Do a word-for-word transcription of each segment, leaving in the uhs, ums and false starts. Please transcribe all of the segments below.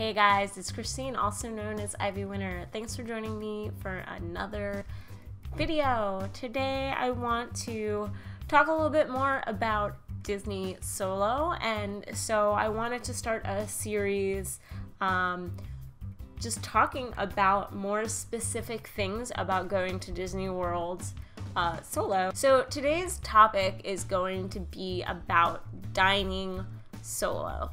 Hey guys, it's Christine, also known as Ivy Winter. Thanks for joining me for another video. Today I want to talk a little bit more about Disney Solo, and so I wanted to start a series um, just talking about more specific things about going to Disney World uh, solo. So today's topic is going to be about dining solo.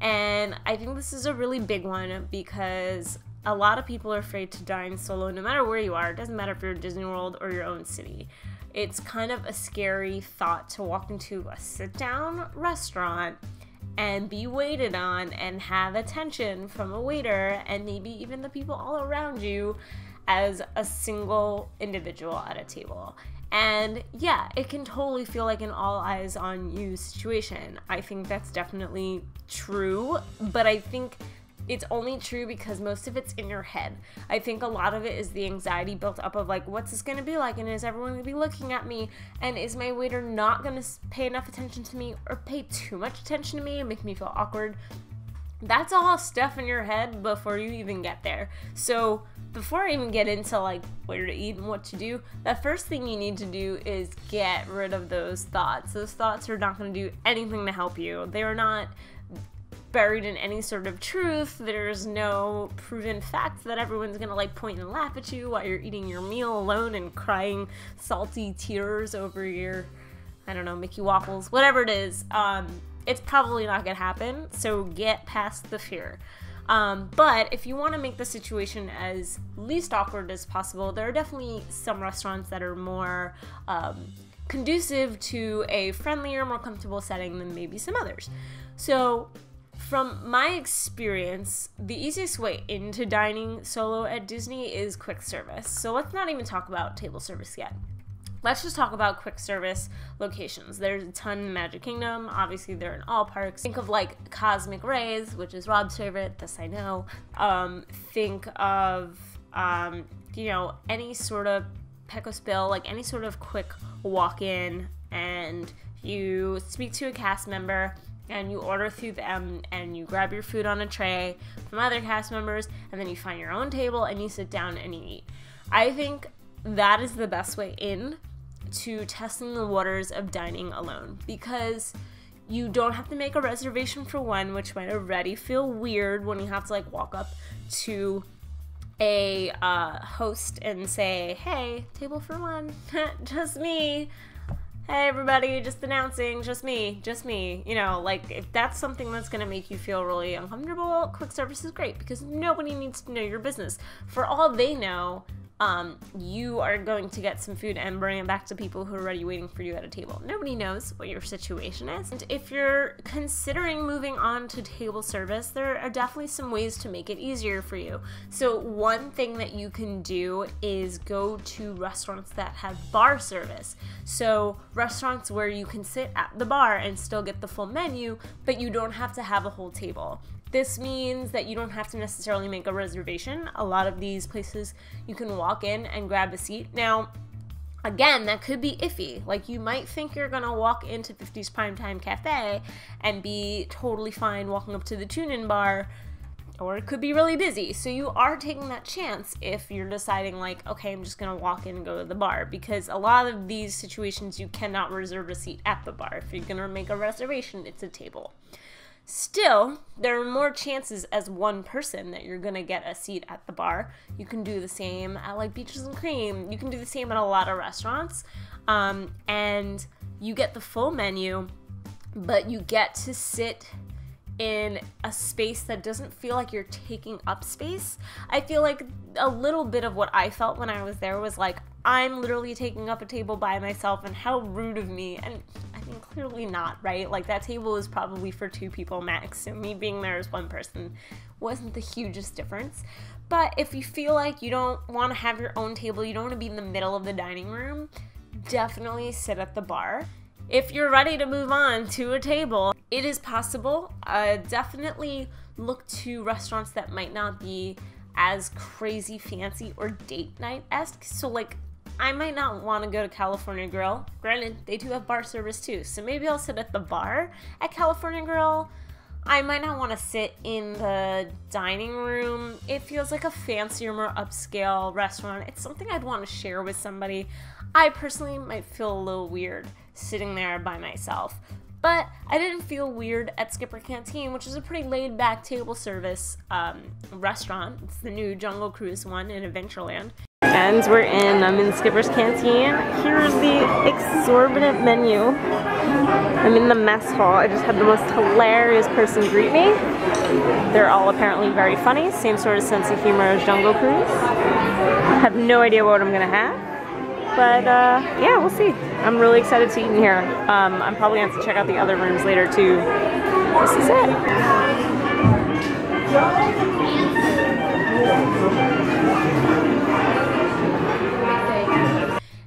And I think this is a really big one because a lot of people are afraid to dine solo no matter where you are. It doesn't matter if you're in Disney World or your own city. It's kind of a scary thought to walk into a sit-down restaurant and be waited on and have attention from a waiter and maybe even the people all around you as a single individual at a table. And yeah, it can totally feel like an all eyes on you situation. I think that's definitely true, but I think it's only true because most of it's in your head. I think a lot of it is the anxiety built up of like, what's this gonna be like? And is everyone gonna be looking at me? And is my waiter not gonna pay enough attention to me or pay too much attention to me and make me feel awkward? That's all stuff in your head before you even get there. So before I even get into like where to eat and what to do, the first thing you need to do is get rid of those thoughts. Those thoughts are not going to do anything to help you. They are not buried in any sort of truth. There's no proven fact that everyone's gonna like point and laugh at you while you're eating your meal alone and crying salty tears over your, I don't know, Mickey waffles, whatever it is. Um, it's probably not gonna happen, so get past the fear. Um, but if you want to make the situation as least awkward as possible, there are definitely some restaurants that are more um, conducive to a friendlier, more comfortable setting than maybe some others. So from my experience, the easiest way into dining solo at Disney is quick service. So let's not even talk about table service yet. Let's just talk about quick service locations. There's a ton in Magic Kingdom. Obviously, they're in all parks. Think of like Cosmic Rays, which is Rob's favorite. This I know. Um, think of, um, you know, any sort of Pecos Bill, like any sort of quick walk-in, and you speak to a cast member and you order through them and you grab your food on a tray from other cast members, and then you find your own table and you sit down and you eat. I think that is the best way in to testing the waters of dining alone, because you don't have to make a reservation for one, which might already feel weird when you have to like walk up to a uh, host and say, hey, table for one, just me. Hey everybody, just announcing, just me, just me. You know, like if that's something that's gonna make you feel really uncomfortable, quick service is great because nobody needs to know your business. For all they know, Um, you are going to get some food and bring it back to people who are already waiting for you at a table. Nobody knows what your situation is. And if you're considering moving on to table service, there are definitely some ways to make it easier for you. So one thing that you can do is go to restaurants that have bar service. So restaurants where you can sit at the bar and still get the full menu, but you don't have to have a whole table. This means that you don't have to necessarily make a reservation. A lot of these places you can walk in and grab a seat. Now, again, that could be iffy. Like you might think you're gonna walk into fifties Primetime Cafe and be totally fine walking up to the Tune-in Bar, or it could be really busy. So you are taking that chance if you're deciding like, okay, I'm just gonna walk in and go to the bar, because a lot of these situations you cannot reserve a seat at the bar. If you're gonna make a reservation, it's a table. Still, there are more chances as one person that you're gonna get a seat at the bar. You can do the same at like Beaches and Cream. You can do the same at a lot of restaurants. Um, and you get the full menu, but you get to sit in a space that doesn't feel like you're taking up space. I feel like a little bit of what I felt when I was there was like, I'm literally taking up a table by myself and how rude of me. And I mean, clearly not, right? Like that table was probably for two people max, so me being there as one person wasn't the hugest difference. But if you feel like you don't want to have your own table, you don't want to be in the middle of the dining room, definitely sit at the bar. If you're ready to move on to a table, it is possible. Uh, definitely look to restaurants that might not be as crazy fancy or date night-esque. So like, I might not want to go to California Grill. Granted, they do have bar service too, so maybe I'll sit at the bar at California Grill. I might not want to sit in the dining room. It feels like a fancier, more upscale restaurant. It's something I'd want to share with somebody. I personally might feel a little weird sitting there by myself. But I didn't feel weird at Skipper Canteen, which is a pretty laid-back table service um, restaurant. It's the new Jungle Cruise one in Adventureland. And we're in. I'm in Skipper's Canteen. Here's the exorbitant menu. I'm in the mess hall. I just had the most hilarious person greet me. They're all apparently very funny. Same sort of sense of humor as Jungle Cruise. I have no idea what I'm gonna have. But uh, yeah, we'll see. I'm really excited to eat in here. Um, I'm probably gonna have to check out the other rooms later too. This is it.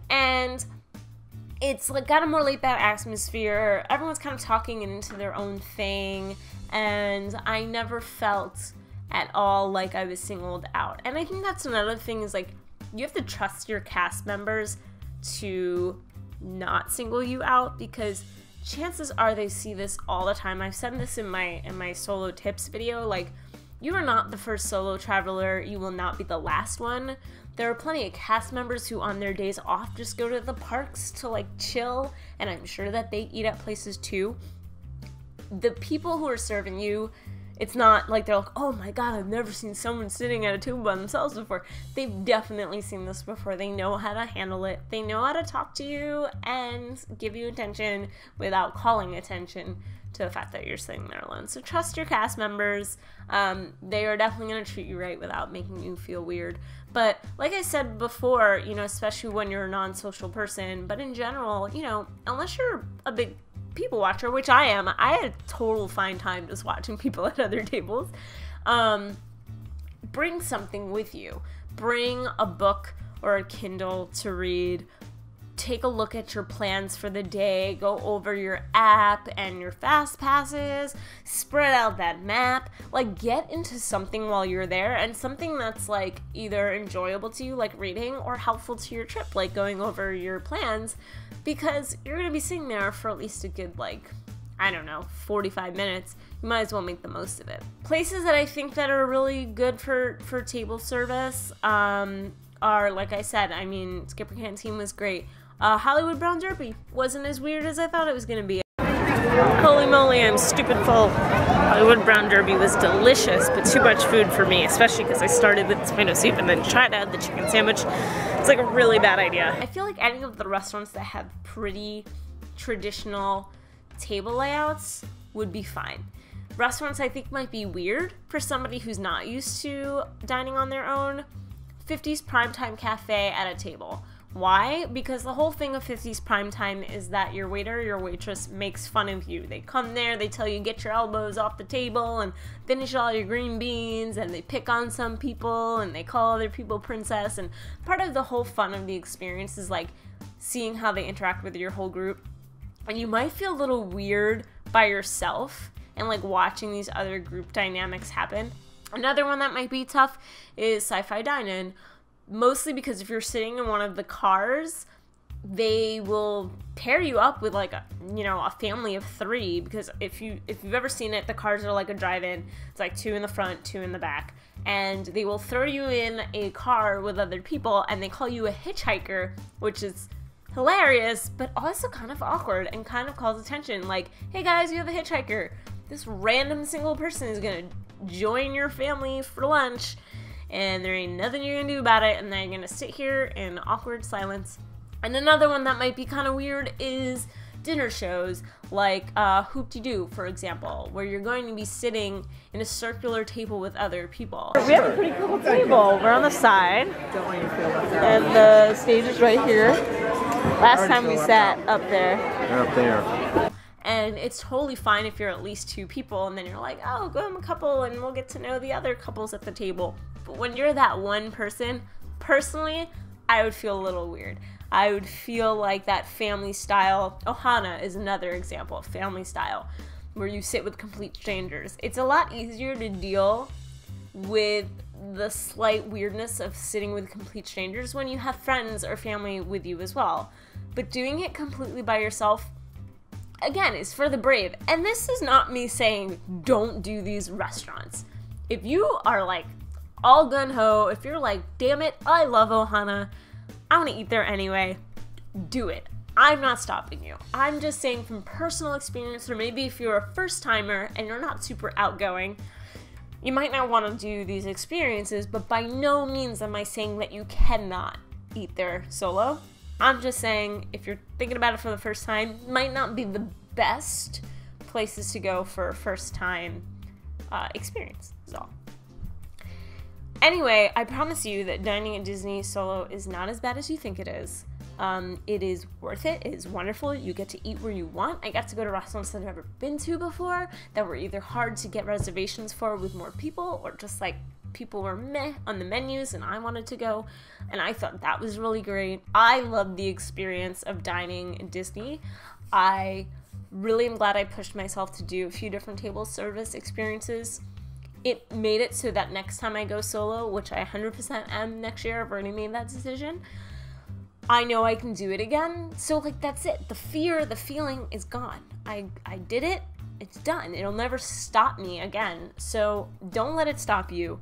And it's like got a more laid back atmosphere. Everyone's kind of talking into their own thing, and I never felt at all like I was singled out. And I think that's another thing is like, you have to trust your cast members to not single you out, because chances are they see this all the time. I've said this in my in my solo tips video, like, you are not the first solo traveler, you will not be the last one. There are plenty of cast members who on their days off just go to the parks to like chill, and I'm sure that they eat at places too. The people who are serving you, it's not like they're like, oh my god, I've never seen someone sitting at a table by themselves before. They've definitely seen this before. They know how to handle it. They know how to talk to you and give you attention without calling attention to the fact that you're sitting there alone. So trust your cast members. Um, they are definitely going to treat you right without making you feel weird. But like I said before, you know, especially when you're a non-social person, but in general, you know, unless you're a big people watcher, which I am, I had a total fine time just watching people at other tables. Um, bring something with you. Bring a book or a Kindle to read. Take a look at your plans for the day. Go over your app and your fast passes. Spread out that map. Like, get into something while you're there, and something that's like either enjoyable to you, like reading, or helpful to your trip, like going over your plans, because you're gonna be sitting there for at least a good, like, I don't know, forty-five minutes. You might as well make the most of it. Places that I think that are really good for for table service um, are, like I said, I mean, Skipper Canteen was great. Uh, Hollywood Brown Derby wasn't as weird as I thought it was gonna be. Holy moly, I'm stupid full. Hollywood Brown Derby was delicious, but too much food for me, especially because I started with tomato soup and then tried out the chicken sandwich. It's like a really bad idea. I feel like any of the restaurants that have pretty traditional table layouts would be fine. Restaurants I think might be weird for somebody who's not used to dining on their own. fifties Primetime Cafe at a table. Why? Because the whole thing of fifties Primetime is that your waiter, your waitress makes fun of you. They come there, they tell you get your elbows off the table and finish all your green beans, and they pick on some people and they call other people princess, and part of the whole fun of the experience is like seeing how they interact with your whole group. And you might feel a little weird by yourself and like watching these other group dynamics happen. Another one that might be tough is Sci-Fi Dine-In, mostly because if you're sitting in one of the cars, they will pair you up with like a, you know, a family of three, because if you if you've ever seen it, the cars are like a drive-in. It's like two in the front, two in the back, and they will throw you in a car with other people, and they call you a hitchhiker, which is hilarious, but also kind of awkward and kind of calls attention. Like, hey guys, you have a hitchhiker. This random single person is gonna join your family for lunch, and there ain't nothing you're gonna do about it, and then you're gonna sit here in awkward silence. And another one that might be kind of weird is dinner shows, like uh, Hoop Dee Doo, for example, where you're going to be sitting in a circular table with other people. We have a pretty cool table. We're on the side, and the stage is right here. Last time we sat up there. They're up there. And it's totally fine if you're at least two people, and then you're like, oh, go home a couple and we'll get to know the other couples at the table. But when you're that one person, personally, I would feel a little weird. I would feel like that family style. Ohana is another example of family style, where you sit with complete strangers. It's a lot easier to deal with the slight weirdness of sitting with complete strangers when you have friends or family with you as well. But doing it completely by yourself, again, is for the brave. And this is not me saying don't do these restaurants. If you are like all gung-ho, if you're like, damn it, I love Ohana, I want to eat there anyway, do it. I'm not stopping you. I'm just saying from personal experience, or maybe if you're a first-timer and you're not super outgoing, you might not want to do these experiences, but by no means am I saying that you cannot eat there solo. I'm just saying if you're thinking about it for the first time, might not be the best places to go for a first-time uh, experience is all. Anyway, I promise you that dining at Disney solo is not as bad as you think it is. Um, it is worth it. It is wonderful. You get to eat where you want. I got to go to restaurants that I've never been to before that were either hard to get reservations for with more people, or just like people were meh on the menus and I wanted to go, and I thought that was really great. I love the experience of dining in Disney. I really am glad I pushed myself to do a few different table service experiences. It made it so that next time I go solo, which I one hundred percent am next year, I've already made that decision, I know I can do it again. So like, that's it. The fear, the feeling is gone. I, I did it. It's done. It'll never stop me again. So don't let it stop you.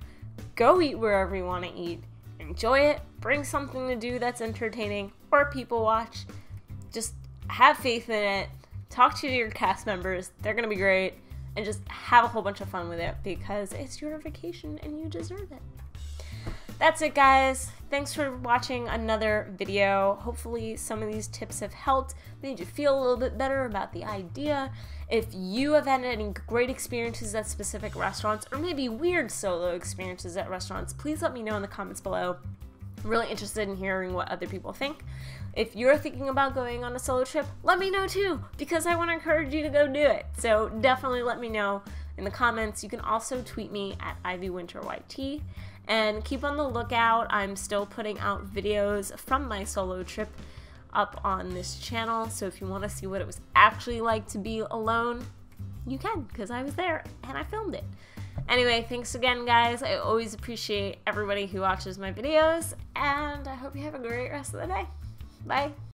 Go eat wherever you want to eat. Enjoy it. Bring something to do that's entertaining, or people watch. Just have faith in it. Talk to your cast members. They're going to be great. And just have a whole bunch of fun with it, because it's your vacation and you deserve it. That's it, guys. Thanks for watching another video. Hopefully some of these tips have helped, made you feel a little bit better about the idea. If you have had any great experiences at specific restaurants, or maybe weird solo experiences at restaurants, please let me know in the comments below. I'm really interested in hearing what other people think. If you're thinking about going on a solo trip, let me know too, because I want to encourage you to go do it. So definitely let me know in the comments. You can also tweet me at Ivy Winter Y T. And keep on the lookout. I'm still putting out videos from my solo trip up on this channel, so if you want to see what it was actually like to be alone, you can, because I was there and I filmed it. Anyway, thanks again, guys. I always appreciate everybody who watches my videos, and I hope you have a great rest of the day. Bye.